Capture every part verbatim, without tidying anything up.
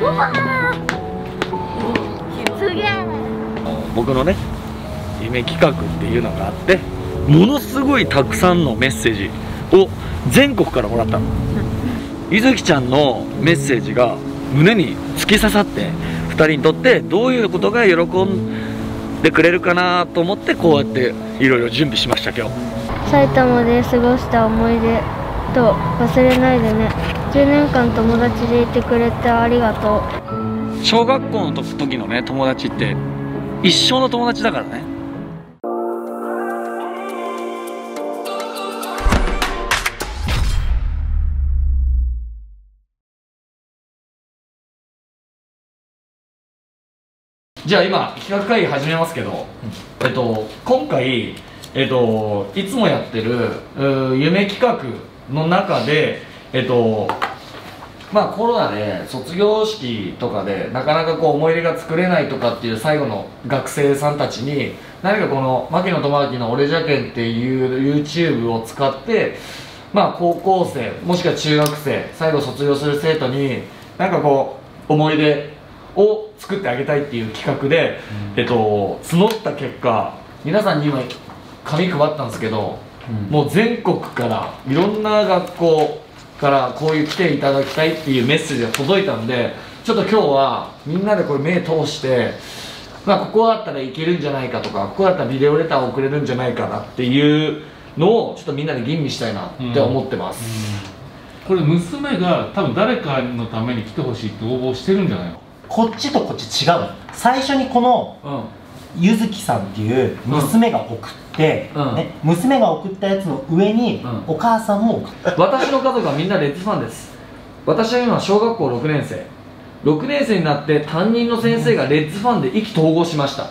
うわーすげえ。僕のね夢企画っていうのがあって、ものすごいたくさんのメッセージを全国からもらったの。ゆずきちゃんのメッセージが胸に突き刺さって、ふたりにとってどういうことが喜んでくれるかなと思って、こうやっていろいろ準備しました。今日埼玉で過ごした思い出と忘れないでね。じゅうねんかん友達でいてくれてありがとう。小学校の時のね友達って一生の友達だからね。じゃあ今企画会議始めますけど、うん、えっと今回、えっと、いつもやってる夢企画の中で、えっとまあ、コロナで卒業式とかでなかなかこう思い出が作れないとかっていう最後の学生さんたちに、何かこの「牧野智章の俺じゃけん」っていう YouTube を使って、まあ、高校生もしくは中学生最後卒業する生徒になんかこう思い出を作ってあげたいっていう企画で、うん、えっと、募った結果、皆さんに今紙配ったんですけど、うん、もう全国からいろんな学校からこういう来ていただきたいっていうメッセージが届いたんで、ちょっと今日はみんなでこれ目通して、まあ、ここだったらいけるんじゃないかとか、ここだったらビデオレターを送れるんじゃないかなっていうのをちょっとみんなで吟味したいなって思ってます、うんうん、これ娘が多分誰かのために来てほしいって応募してるんじゃないの。こっちとこっち違う。最初にこのゆずきさんっていう娘が送って、うんね、娘が送ったやつの上に、うん、お母さんも送った。私の家族はみんなレッズファンです。私は今小学校ろくねんせい、ろくねんせいになって担任の先生がレッズファンで意気投合しました。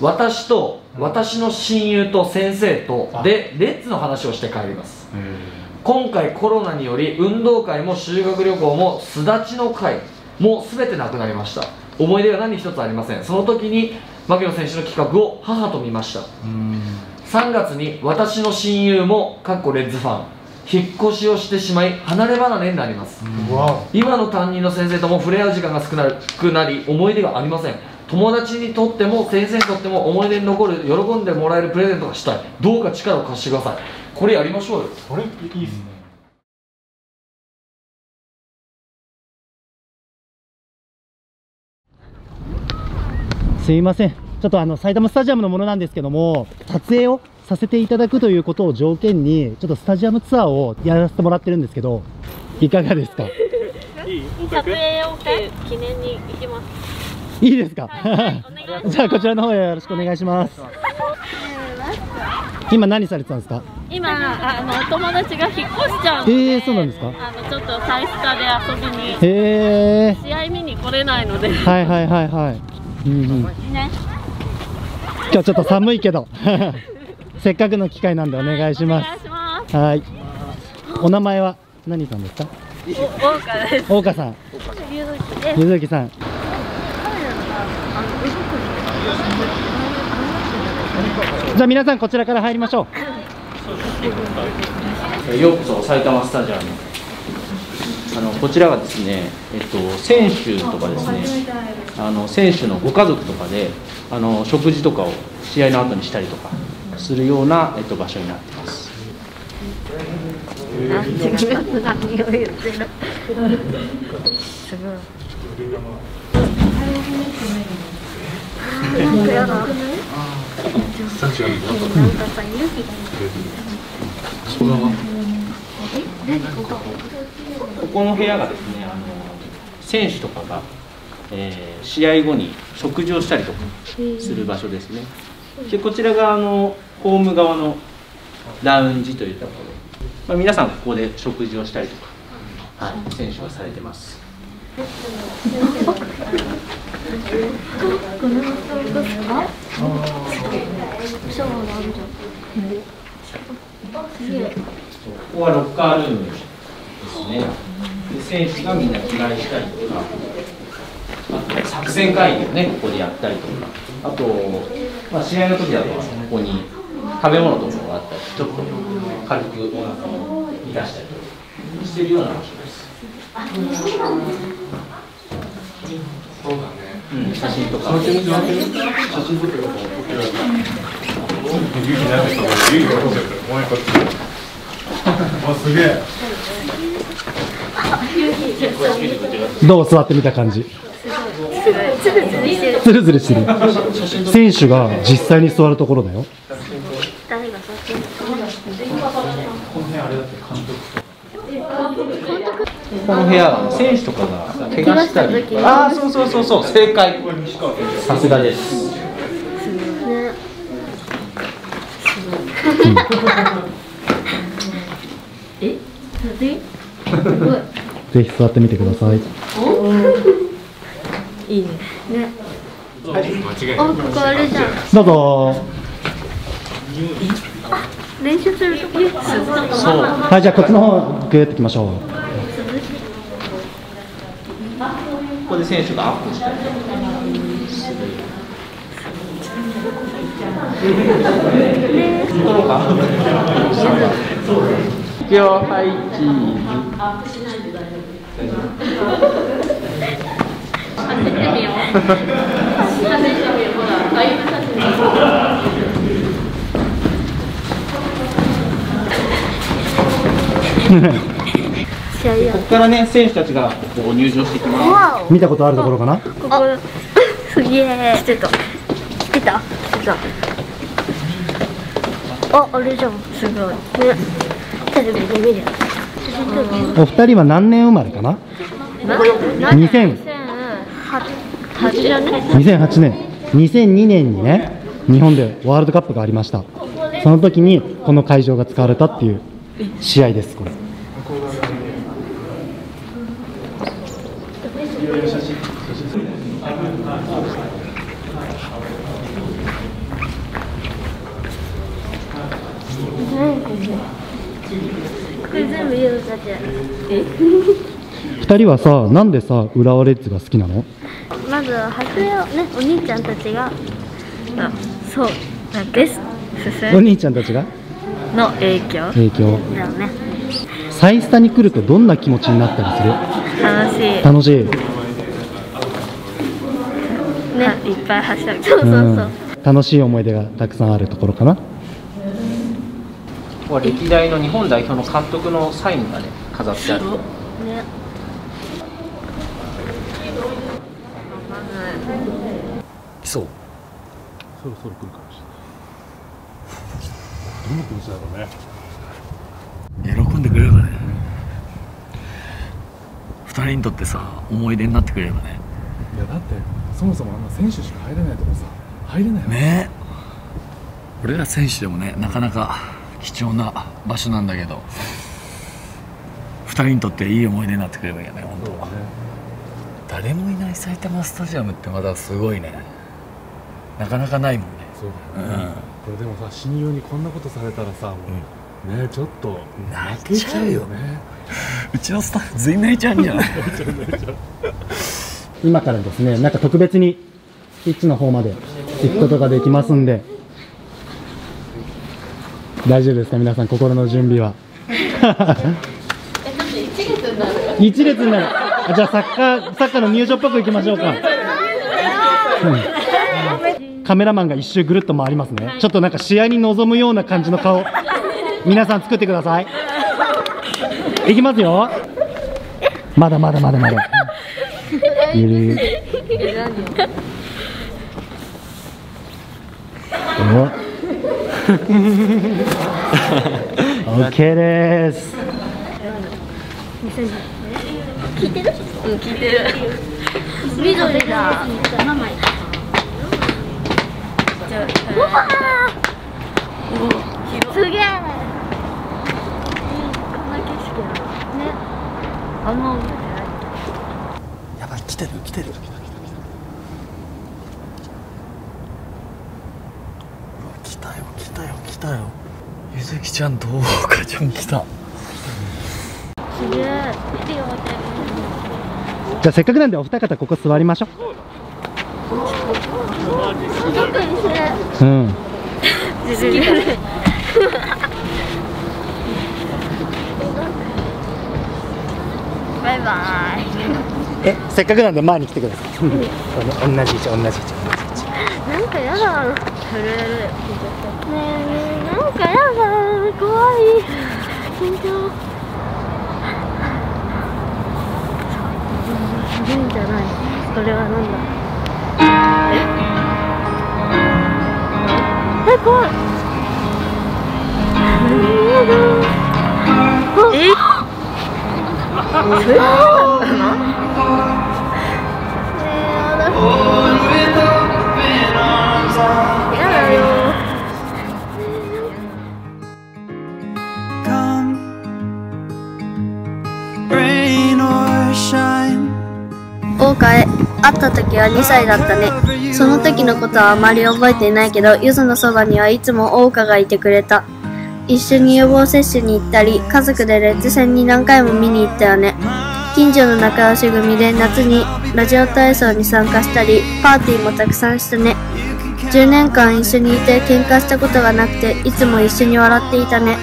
私と私の親友と先生とでレッズの話をして帰ります。今回コロナにより運動会も修学旅行もすだちの会もう全てなくなりました。思い出が何一つありません。その時に牧野選手の企画を母と見ました。さんがつに私の親友もかっこレッズファン引っ越しをしてしまい離れ離れになります。今の担任の先生とも触れ合う時間が少なくなり思い出がありません。友達にとっても先生にとっても思い出に残る、喜んでもらえるプレゼントがしたい。どうか力を貸してください。これやりましょうよ。これいいっすね。すいません、ちょっとあの埼玉スタジアムのものなんですけども、撮影をさせていただくということを条件にちょっとスタジアムツアーをやらせてもらってるんですけど、いかがですか。いい撮影を記念に行きます。いいですか、はいはい、じゃあこちらの方よろしくお願いします、はい、今何されてたんですか。今あの友達が引っ越しちゃうので、えー、そうなんですか。あのちょっとサイスタで遊びに、えー、試合見に来れないので、はいはいはいはい、うんうん、ね、今日ちょっと寒いけどせっかくの機会なんでお願いします。はい、お名前は何さんですか。大岡さん、ゆずきさん。じゃあ皆さんこちらから入りましょう。ようこそ埼玉スタジアム。あのこちらがですね、えっと、選手とかですね、あの選手のご家族とかであの食事とかを試合の後にしたりとかするような、えっと、場所になってます。ここの部屋がですね、あの選手とかが、えー、試合後に食事をしたりとかする場所ですね。でこちらがあのホーム側のラウンジというところで、まあ、皆さんここで食事をしたりとか、はい、選手はされてます。ここはロッカールームですね。で選手がみんな着替えしたりとか、あと作戦会議をねここでやったりとか、あと、まあ、試合の時だとここに食べ物とかがあったり、ちょっと軽くお腹を満たしたりとかしてるような場所です。真とか、そうだね、うん、写真とか、写真とか、写真とか、すげえ。どう座ってみた感じ。つるつるしてる。選手が実際に座るところだよ。この部屋、選手とかが怪我したり、ああ、そうそうそうそう、正解。さすがです。え、ぜひ座ってみてください。いいね。間違いない。ここあれじゃん。どうぞ。練習するとき。はい、じゃあこっちの方グーってきましょう。ここで選手がアップしてる。いくよ、はい、チーズ。ここからね、選手たちがこう入場してきます。見たことあるところかな。ここ、すげえ。来てた。来てた。来てた。あ、あれじゃん。すごい。ね、テレビで見る。お二人は何年生まれかな。二千八年。二千八年。二千二年にね、日本でワールドカップがありました。その時にこの会場が使われたっていう試合です。これ。ふたりはさ、なんでさ、浦和レッズが好きなの？まずは初めはね、お兄ちゃんたちが、そうなんです。お兄ちゃんたちがの影響。影響。だよね。サイスタに来るとどんな気持ちになったりする？楽しい。楽しい。ね、いっぱい走る。そうそうそう。楽しい思い出がたくさんあるところかな。歴代の日本代表の監督のサインがね、飾ってある。ね。来そう。そろそろ来るかもしれない。どんな気持ちだろうね。喜んでくれればね。二人にとってさ、思い出になってくれればね。いやだってそもそもあんな選手しか入れないとこさ、入れないよね。俺ら選手でもね、なかなか貴重な場所なんだけど、ふたりにとっていい思い出になってくればいいよね、本当は。誰もいない埼玉スタジアムってまだすごいね。なかなかないもんね。そうだよね。これでもさ、親友にこんなことされたらさ、もうね、ちょっと泣けちゃうよね。うちのスタッフ全員泣いちゃうんじゃない？今からですね、なんか特別にピッチの方まで行くことができますんで、大丈夫ですか、皆さん、心の準備は。一列になる。じゃあサッカー、サッカーの入場っぽく行きましょうか。うん、カメラマンが一周ぐるっと回りますね。ちょっとなんか試合に臨むような感じの顔、皆さん作ってください。いきますよ。まだまだまだまだ。ゆるオッケーです。聞いてる？うん、聞いてる。緑だ。うわー、すげー。こんな景色だね。あの来てる来てる。来たよ来たよ来たよ。ゆずきちゃんとおうかちゃん来た。じゃあせっかくなんでお二方ここ座りましょう。うん。バイバイ。え、せっかくなんで前に来てください。同じ位置、同じ位置。なんかやだ。震える。ねえねえ、なんかやだ。怖い。緊張。いるんじゃない。これはなんだ。え、怖い。え？桜花へ会った時はにさいだったね。その時のことはあまり覚えていないけど、ゆずのそばにはいつも桜花がいてくれた。一緒に予防接種に行ったり、家族でレッズ戦に何回も見に行ったよね。近所の仲良し組で夏にラジオ体操に参加したり、パーティーもたくさんしたね。じゅうねんかん一緒にいて喧嘩したことがなくて、いつも一緒に笑っていたね。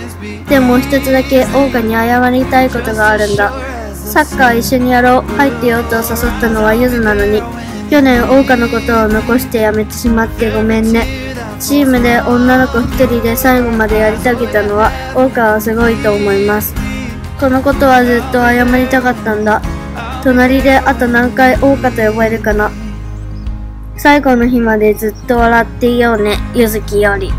でも一つだけ桜花に謝りたいことがあるんだ。サッカー一緒にやろう、入ってよと誘ったのはゆずなのに、去年桜花のことを残してやめてしまってごめんね。チームで女の子ひとりで最後までやり遂げたのは桜花はすごいと思います。このことはずっと謝りたかったんだ。隣であと何回桜花と呼ばれるかな。最後の日までずっと笑っていようね、ゆずきより。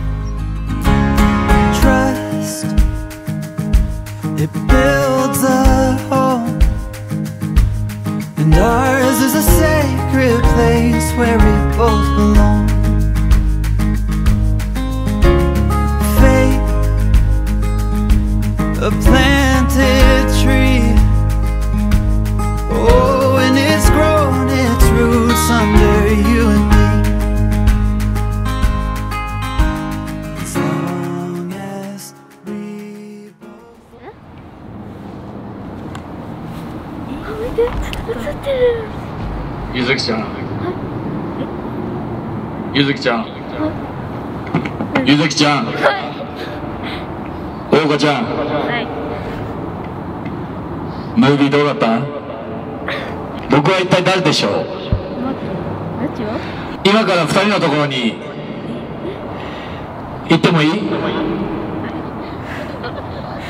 A planted tree. Oh, and it's grown its roots under you and me. As long as we both. あ、見て、映ってる。ゆずきちゃん。ゆずきちゃん。ゆずきちゃん。桜花ちゃん。ムービーどうだった？僕は一体誰でしょう？今からふたりのところに行ってもいい？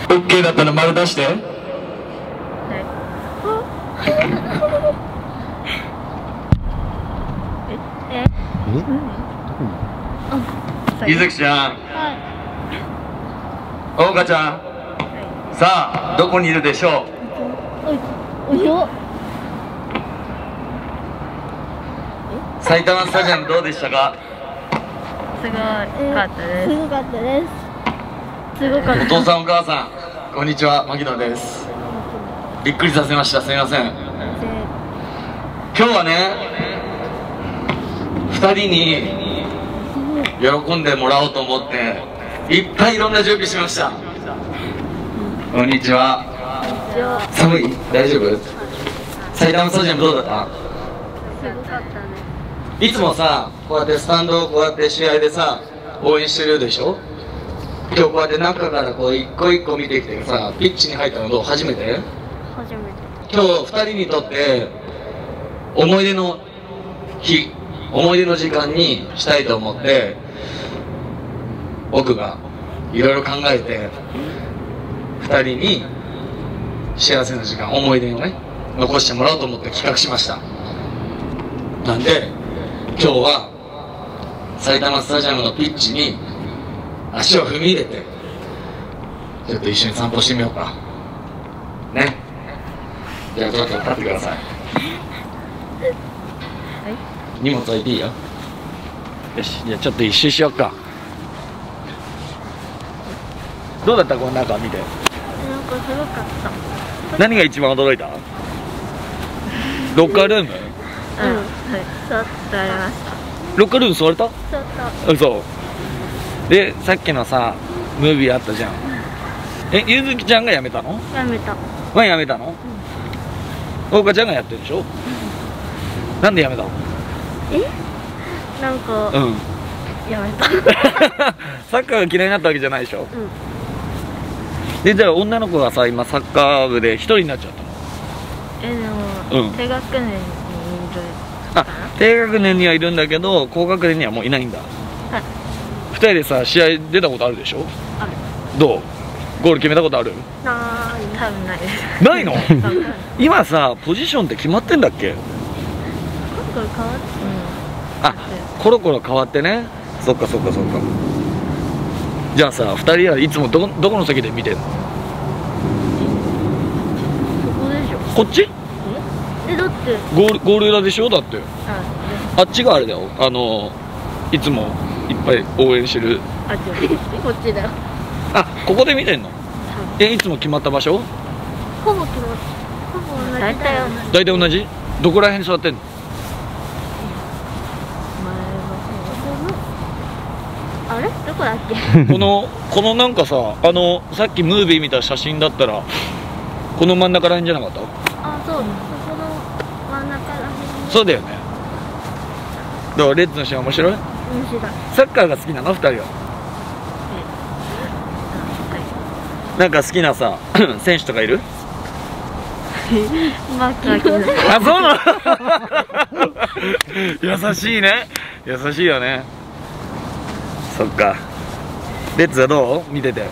OK だったら丸出して。ゆずきちゃん、桜花ちゃん、さあどこにいるでしょう？埼玉スタジアムどうでしたか？すごかったです。すごかったです。すごかった。お父さんお母さんこんにちは、牧野です。びっくりさせました。すみません。今日はね、二人に喜んでもらおうと思っていっぱいいろんな準備しました。こんにちは。寒い？大丈夫？埼玉スタジアムどうだった？すごかったね。いつもさ、こうやってスタンドをこうやって試合でさ、応援してるでしょ？今日こうやって中からこう一個一個見てきてさ、ピッチに入ったのどう？初めて？初めて。今日二人にとって思い出の日、思い出の時間にしたいと思って、僕がいろいろ考えて二人に幸せな時間、思い出をね残してもらおうと思って企画しました。なんで今日は埼玉スタジアムのピッチに足を踏み入れてちょっと一緒に散歩してみようかね。じゃあちょっと立ってください。荷物置いていいよ。よし、じゃあちょっと一周しようか。どうだった？この中見て。なんかすごかった。何が一番驚いた？ロッカールーム？うん、はい、座りました。ロッカールーム座れた？座った。そう。で、さっきのさ、ムービーあったじゃん。え、ゆずきちゃんが辞めたの？辞めた。は辞めたの？うん。桜花ちゃんがやってるでしょ？うん。なんで辞めたの？え？なんか。うん。辞めた。サッカーが嫌いになったわけじゃないでしょ？うん。で、じゃあ女の子がさ今サッカー部で一人になっちゃったの？え、でもうん、低学年にいるかな。低学年にはいるんだけど高学年にはもういないんだ。はい、ふたりでさ試合出たことあるでしょ。ある。どう、ゴール決めたことある？なー、多分ないです。ないの？今さポジションって決まってんだっけ？コロコロ変わって、うん、あ、コロコロ変わってね。そっかそっかそっか。じゃあさふたりはいつもどこ、どこの席で見てるの？ここでしょ。こっち？え、だってゴール、ゴール裏でしょだって。あっちがあれだよ、あのいつもいっぱい応援してる。あっちこっちだよ。あ、ここで見てんの？え、いつも決まった場所？ほぼ決まった。ほぼ同じ。大体同じ。大体同じ？どこら辺に座ってんの？あれ？どこだっけ？このこのなんかさ、あのさっきムービー見た写真だったらこの真ん中ら辺じゃなかった？あ、そう。ここの真ん中ら辺。そうだよね。どう？レッズの試合面白い？面白い。サッカーが好きなの？ふたりは。なんか好きなさ選手とかいる？マキ君。あ、そうなの。優しいね。優しいよね。そっか。レッツはどう？見てて。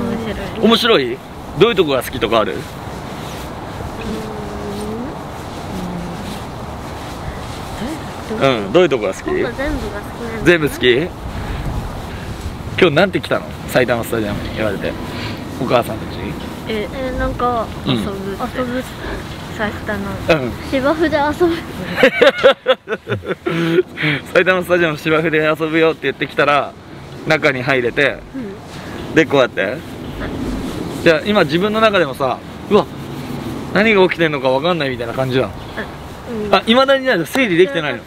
面白い。面白い？どういうとこが好きとかある？うん。どういうとこが好き？全部が好きなんだ。全部好き？今日なんて来たの？埼玉スタジアムに言われて。お母さんたち。え、なんか遊ぶ。遊ぶ。埼玉。うん。芝生で遊ぶ。埼玉スタジアムの芝生で遊ぶよって言ってきたら中に入れて、うん、でこうやって、はい、じゃあ今自分の中でもさ、うわ何が起きてるのか分かんないみたいな感じだ。あ、いま、うん、だになんか整理できてないの。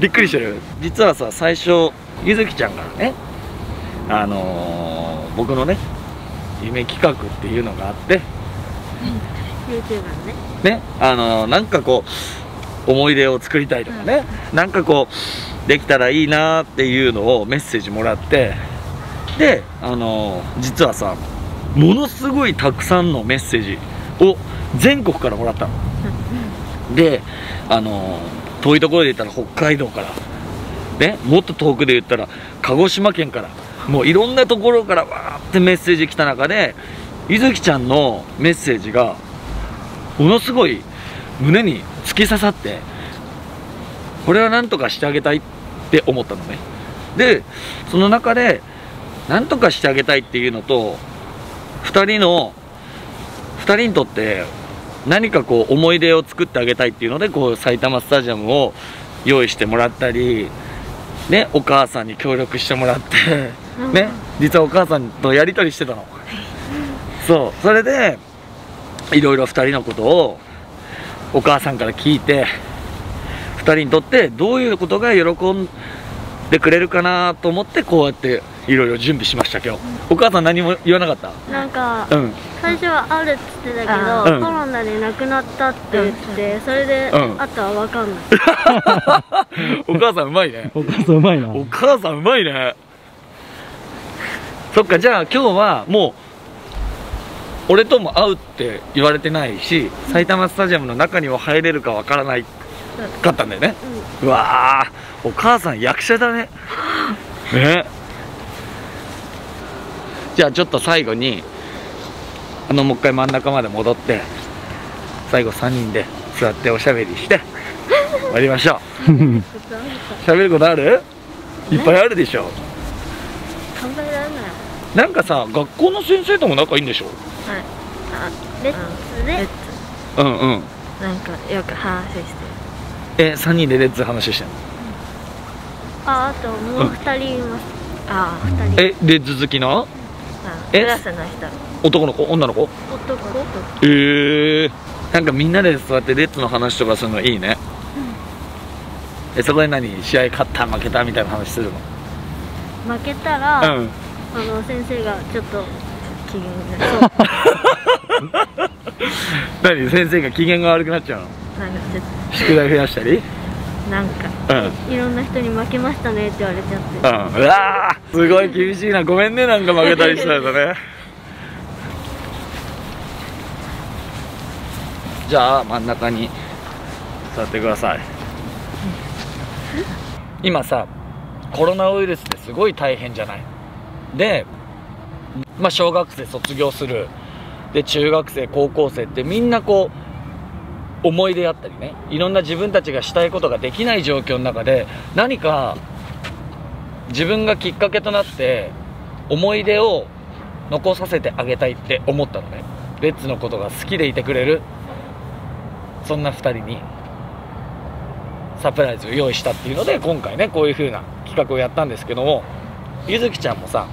びっくりしてる。実はさ最初ゆずきちゃんからね、あのー、僕のね夢企画っていうのがあって、うん、YouTuber ねね、あのー、なんかこう思い出を作りたいとかね、うん、なんかこうできたらいいなーっていうのをメッセージもらって、であのー、実はさものすごいたくさんのメッセージを全国からもらったの、うん、であのー、遠いところで言ったら北海道からね、もっと遠くで言ったら鹿児島県から、もういろんなところからわーってメッセージ来た中でゆずきちゃんのメッセージがものすごい胸に突き刺さって、これは何とかしてあげたいって思ったのね。でその中で何とかしてあげたいっていうのと、ふたりのふたりにとって何かこう思い出を作ってあげたいっていうので、こう埼玉スタジアムを用意してもらったりね、お母さんに協力してもらってね、実はお母さんとやり取りしてたの。そう、それでいろいろふたりのことをお母さんから聞いて、ふたりにとってどういうことが喜んでくれるかなと思ってこうやっていろいろ準備しました今日。お母さん何も言わなかった？なんか、うん、最初はあるっつってたけど、うん、コロナで亡くなったって言って、うん、それで、うん、あとは分かんない。お母さんうまいね。お母さんうまいな。お母さんうまいね。そっか、じゃあ今日はもう俺とも会うって言われてないし、埼玉スタジアムの中にも入れるかわからないかったんだよね。うん、うわー、お母さん役者だね。ね。じゃあちょっと最後にあのもう一回真ん中まで戻って最後さんにんで座っておしゃべりして終わりましょう。喋ることある？いっぱいあるでしょ。考えられない。なんかさ学校の先生とも仲いいんでしょ？はい、あ、レッツで、うんうん、なんかよく話して、え、さんにんでレッツ話してんの？あ、あともうふたりいます。ああ、ふたり。え、レッツ好きなクラスの人？男の子？女の子？男。ええ、なんかみんなで座ってレッツの話とかするのいいね。え、そこで何、試合勝った負けたみたいな話するの？負けたらあの先生がちょっと機嫌になる。何、先生が機嫌が悪くなっちゃうの？なんかちょっと宿題増やしたり、なんか、うん、いろんな人に負けましたねって言われちゃって、うん、うわあすごい厳しいな。ごめんね、なんか負けたりしたんだね。じゃあ真ん中に座ってください。今さコロナウイルスですごい大変じゃない。で、まあ、小学生卒業する、で中学生高校生ってみんなこう思い出あったりね、いろんな自分たちがしたいことができない状況の中で、何か自分がきっかけとなって思い出を残させてあげたいって思ったのね。レッツのことが好きでいてくれるそんなふたりにサプライズを用意したっていうので、今回ねこういう風な企画をやったんですけども、ゆずきちゃんもさ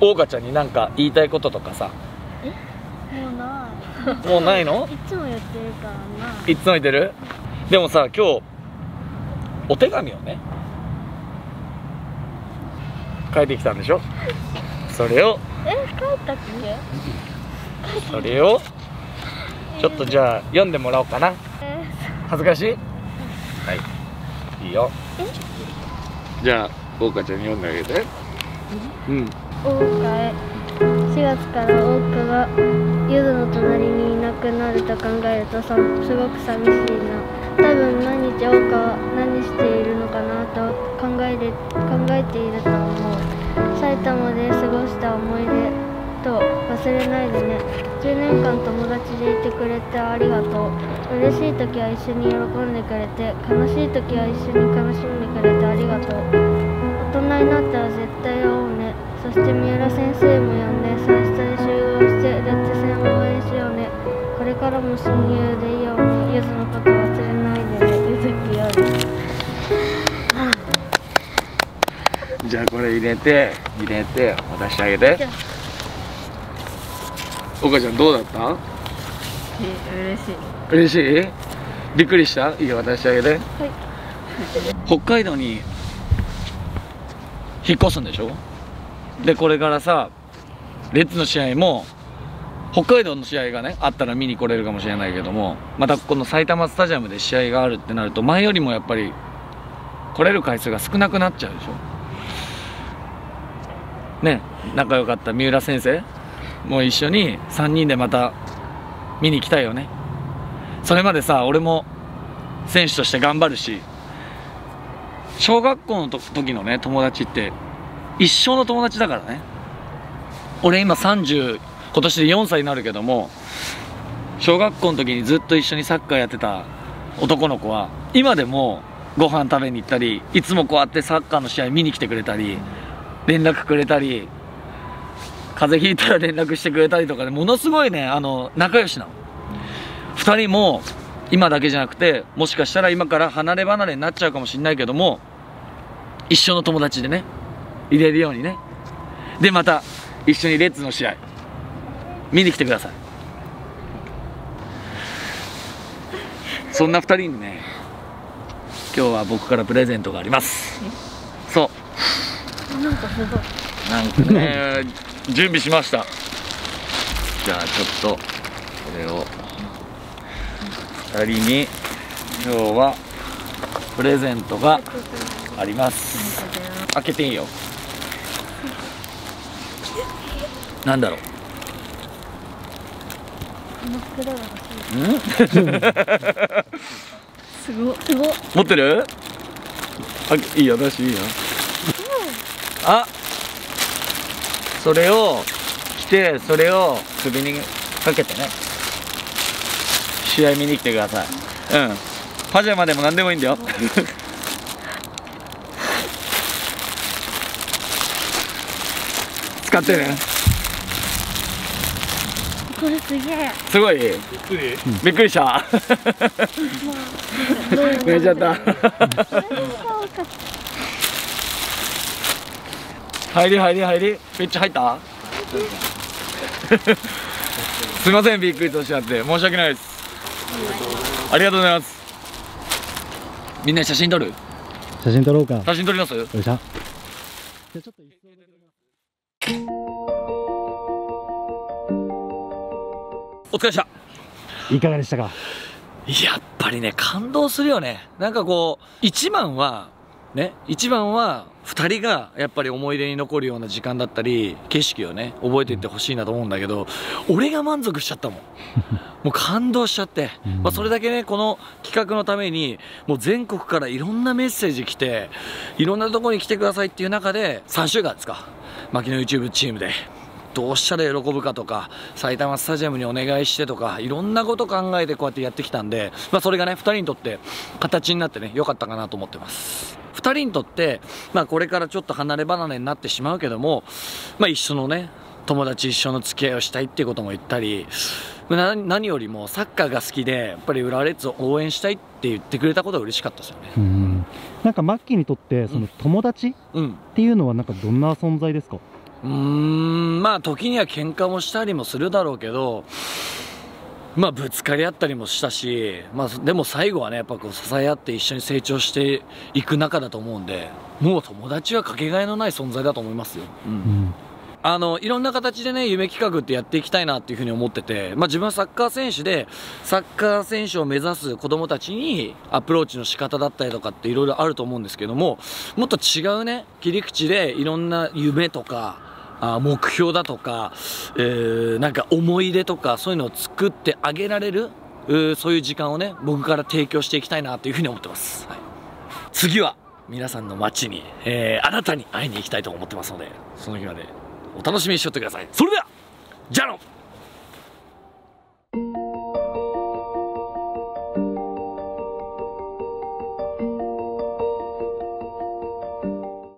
おうかちゃんに何か言いたいこととかさ。え、もうないもうないの？いつも言ってるからな。いつも言ってる？でもさ今日お手紙をね書いてきたんでしょ。それをえ書いたっけ？それをちょっとじゃあ読んでもらおうかな。恥ずかしい？はい、いいよ。じゃあおうかちゃんに読んであげて。うん。おうかへ。しがつからおうかがゆずの隣にいなくなると考えるとさ、すごく寂しいな。多分毎日おうかは何しているのかなと考えて考えていると思う。埼玉で過ごした思い出と忘れないでね。じゅうねんかん友達でいてくれてありがとう。嬉しい時は一緒に喜んでくれて、悲しい時は一緒に悲しんでくれてありがとう。大人になったら絶対会おうね。そして三浦先生も呼んで最初で集合してレッツ戦を応援しようね。これからも親友でいようね。ゆずのこと忘れないでね。ゆずきより。じゃあこれ入れて入れて渡してあげて。おうかちゃんどうだった？嬉しい。嬉しい？びっくりした？いいよ渡してあげて。はい。北海道に引っ越すんでしょ？でこれからさレッツの試合も北海道の試合がねあったら見に来れるかもしれないけども、またこの埼玉スタジアムで試合があるってなると前よりもやっぱり来れる回数が少なくなっちゃうでしょ？ね、仲良かった三浦先生。もう一緒にさんにんでまた見に来たいよね。それまでさ俺も選手として頑張るし、小学校のと時のね友達って一生の友達だからね。俺今さんじゅう今年でよんさいになるけども、小学校の時にずっと一緒にサッカーやってた男の子は今でもご飯食べに行ったり、いつもこうやってサッカーの試合見に来てくれたり、連絡くれたり、風邪ひいたら連絡してくれたりとかで、ものすごいねあの仲良しなの。ふたりも今だけじゃなくて、もしかしたら今から離れ離れになっちゃうかもしれないけども、一緒の友達でね入れるようにね。でまた一緒にレッツの試合見に来てください。そんなふたりにね今日は僕からプレゼントがあります。そうなんかすごいなんかね準備しました。じゃあちょっとこれをふたりに今日はプレゼントがあります。開けていいよ。なんだろう。すごすご持ってる？あ、いいよ出していいよ。あそれを着て、それを首にかけてね試合見に来てください。うん、パジャマでも何でもいいんだよ。使ってね。これすげえすごいびっくり、うん、びっくりした寝ちゃった。入り入り入りめっちゃ入ったすいませんびっくりとしちゃって申し訳ないです。ありがとうございます。みんな写真撮る？写真撮ろうか。写真撮ります。よいしょ。じゃちょっとお疲れでした。いかがでしたか？やっぱりね感動するよね。なんかこう一番はね、一番はふたりがやっぱり思い出に残るような時間だったり景色をね覚えていってほしいなと思うんだけど、俺が満足しちゃったもんもう感動しちゃって、まあ、それだけねこの企画のためにもう全国からいろんなメッセージ来て、いろんなところに来てくださいっていう中でさんしゅうかんですか、牧野 ユーチューブ チームでどうしたら喜ぶかとか、埼玉スタジアムにお願いしてとか、いろんなこと考えてこうやってやってきたんで、まあ、それがねふたりにとって形になってね良かったかなと思ってます。ふたりにとって、まあ、これからちょっと離れ離れになってしまうけども、まあ、一緒のね友達、一緒の付き合いをしたいっていうことも言ったり、な何よりもサッカーが好きでやっぱり浦和レッズを応援したいって言ってくれたことが嬉しかったですよね。うん、なんかマッキーにとってその友達っていうのはなんかどんな存在ですか？うーん、まあ時には喧嘩もしたりもするだろうけど、まあぶつかり合ったりもしたし、まあ、でも最後はねやっぱこう支え合って一緒に成長していく仲だと思うんで、もう友達はかけがえのない存在だと思いますよ。うん、うん、あのいろんな形でね夢企画ってやっていきたいなっていうふうに思ってて、まあ、自分はサッカー選手でサッカー選手を目指す子どもたちにアプローチの仕方だったりとかっていろいろあると思うんですけども、もっと違うね切り口でいろんな夢とか目標だとか、えー、なんか思い出とかそういうのを作ってあげられる、えー、そういう時間をね僕から提供していきたいなというふうに思ってます、はい、次は皆さんの街に、えー、あなたに会いに行きたいと思ってますので、その日までお楽しみにしとってください。それではじゃあの